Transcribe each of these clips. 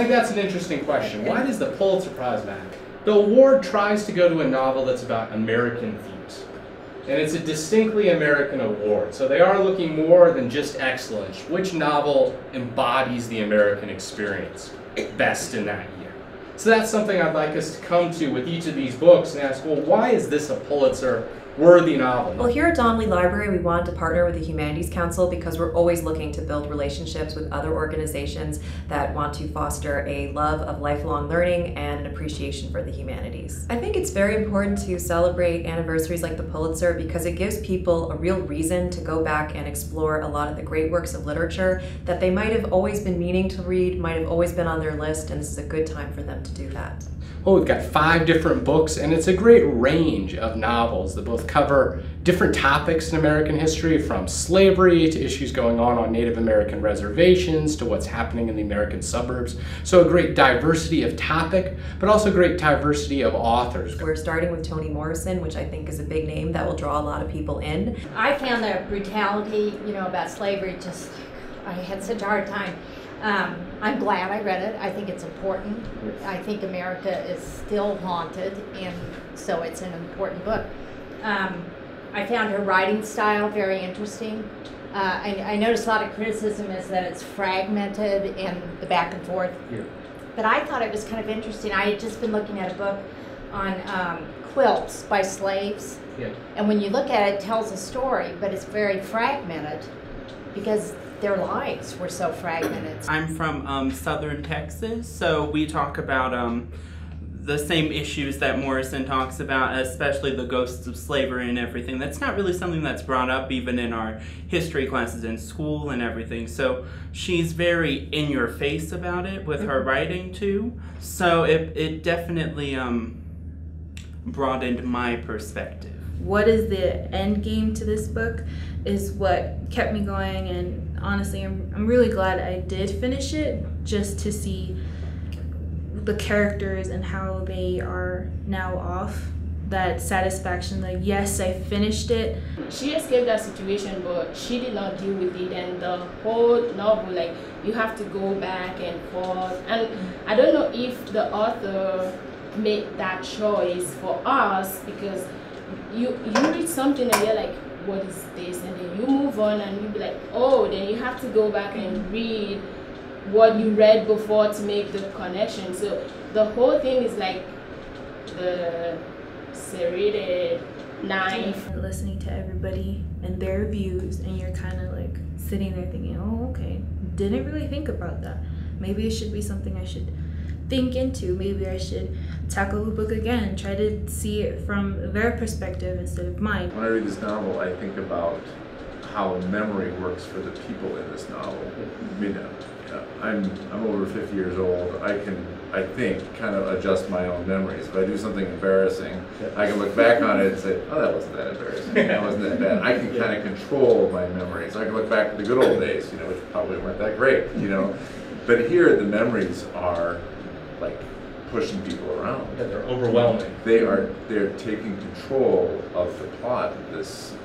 think that's an interesting question. Why does the Pulitzer Prize matter? The award tries to go to a novel that's about American views. And it's a distinctly American award. So they are looking more than just excellence. Which novel embodies the American experience best in that year? So that's something I'd like us to come to with each of these books and ask, well, why is this a Pulitzer-worthy novel? Well, here at Donnelly Library, we wanted to partner with the Humanities Council because we're always looking to build relationships with other organizations that want to foster a love of lifelong learning and an appreciation for the humanities. I think it's very important to celebrate anniversaries like the Pulitzer because it gives people a real reason to go back and explore a lot of the great works of literature that they might have always been meaning to read, might have always been on their list, and this is a good time for them to do that. Well, we've got 5 different books, and it's a great range of novels that both cover different topics in American history, from slavery to issues going on Native American reservations to what's happening in the American suburbs. So a great diversity of topic, but also great diversity of authors. We're starting with Toni Morrison, which I think is a big name that will draw a lot of people in. I found the brutality, you know, about slavery just, I had such a hard time. I'm glad I read it. I think it's important. I think America is still haunted, and so it's an important book. I found her writing style very interesting. I noticed a lot of criticism is that it's fragmented and the back and forth. Yeah. But I thought it was kind of interesting. I had just been looking at a book on quilts by slaves. Yeah. And when you look at it, it tells a story, but it's very fragmented because their lives were so fragmented. I'm from southern Texas, so we talk about the same issues that Morrison talks about, especially the ghosts of slavery and everything. That's not really something that's brought up even in our history classes in school and everything. So she's very in your face about it with her writing too. So it definitely broadened my perspective. What is the end game to this book is what kept me going, and honestly I'm really glad I did finish it, just to see the characters and how they are now off, that satisfaction, like, yes, I finished it. She escaped that situation, but she did not deal with it, and the whole novel, like, you have to go back and forth, and I don't know if the author made that choice for us, because you read something and you're like, what is this? And then you move on and you'll be like, oh, then you have to go back and read what you read before to make the connection. So the whole thing is like the serrated knife. You're listening to everybody and their views, and you're kind of like sitting there thinking, oh, okay, didn't really think about that. Maybe it should be something I should think into. Maybe I should tackle the book again, try to see it from their perspective instead of mine. When I read this novel, I think about how memory works for the people in this novel. I mean, I'm over 50 years old. I think, kind of adjust my own memories. If I do something embarrassing, I can look back on it and say, oh, that wasn't that embarrassing. That wasn't that bad. I can kind of control my memories. I can look back at the good old days, you know, which probably weren't that great, you know. But here, the memories are like pushing people around. Yeah, they're overwhelming. They're taking control of the plot of this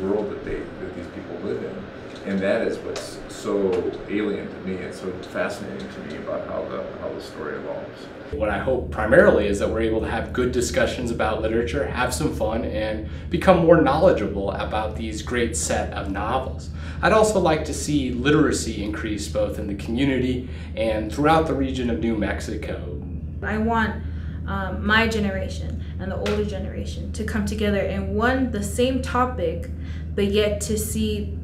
world that these people live in, and that is what's so alien to me and so fascinating to me about how the story evolves. What I hope primarily is that we're able to have good discussions about literature, have some fun, and become more knowledgeable about these great set of novels. I'd also like to see literacy increase both in the community and throughout the region of New Mexico. I want my generation and the older generation to come together and the same topic, but yet to see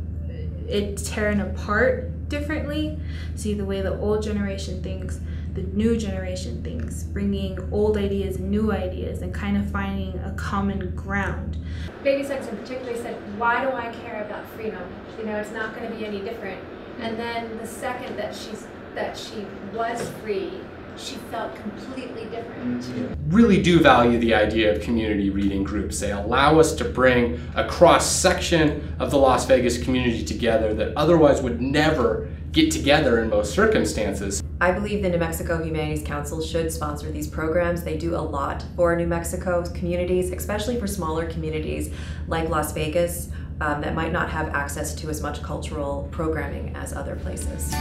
it tearing apart differently, see the way the old generation thinks, the new generation thinks, bringing old ideas and new ideas and kind of finding a common ground. Baby Sexton particularly said, why do I care about freedom? You know, it's not going to be any different. And then the second that she was free, she felt completely different. Really do value the idea of community reading groups. They allow us to bring a cross-section of the Las Vegas community together that otherwise would never get together in most circumstances. I believe the New Mexico Humanities Council should sponsor these programs. They do a lot for New Mexico communities, especially for smaller communities like Las Vegas that might not have access to as much cultural programming as other places.